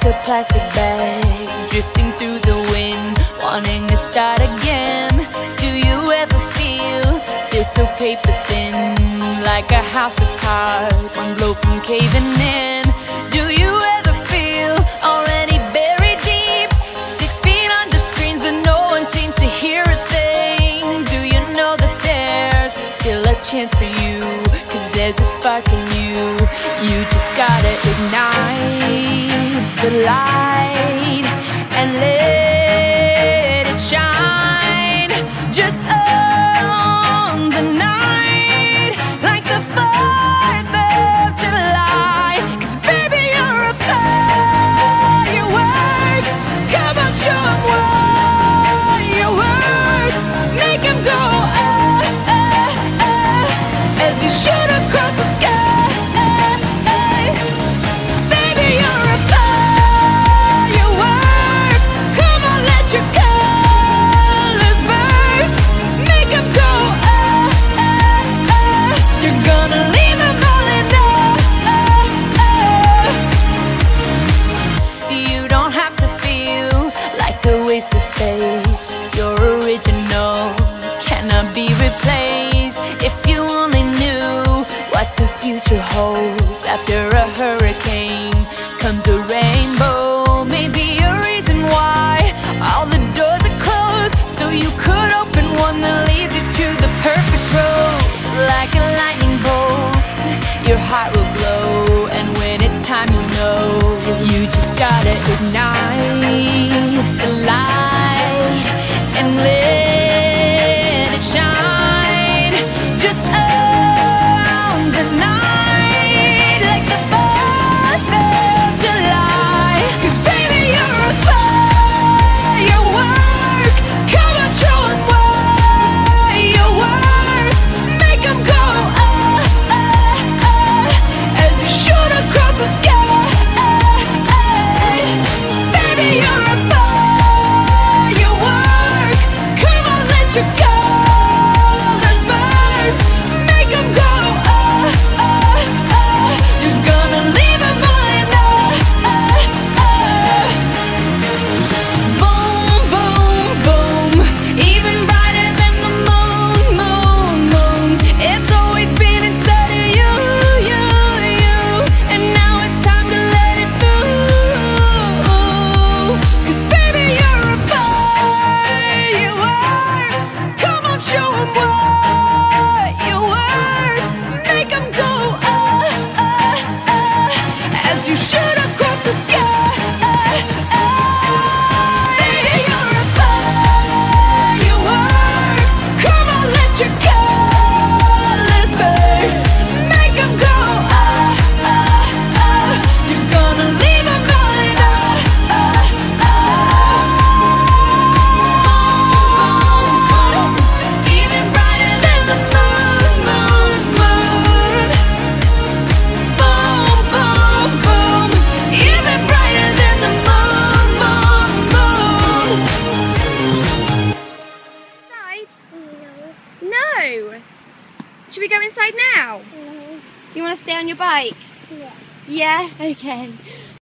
A plastic bag drifting through the wind, wanting to start again. Do you ever feel so paper thin, like a house of cards, one blow from caving in? Do you ever feel already buried deep, 6 feet under screens, but no one seems to hear a thing? Do you know that there's still a chance for you, 'cause there's a spark in you. You just gotta ignite the light and let it shine, just on the night, like the 4th of July. 'Cause baby, you're a firework. Come on, show 'em what you're worth. Make 'em go as you shoot across the sky. Space, your original cannot be replaced. If you only knew what the future holds, after a hurricane comes a rainbow. Maybe a reason why all the doors are closed, so you could open one that leads you to the perfect road. Like a lightning bolt, your heart will glow, and when it's time you'll know. You just gotta ignite the light and let it shine, just on the night, like the 4th of July. 'Cause baby, you're a firework. Come on, show 'em what you're worth. Make 'em go as you shoot across the sky. Baby, you're a firework. You should have crossed the sky. No! Should we go inside now? No. You want to stay on your bike? Yeah. Yeah? Okay.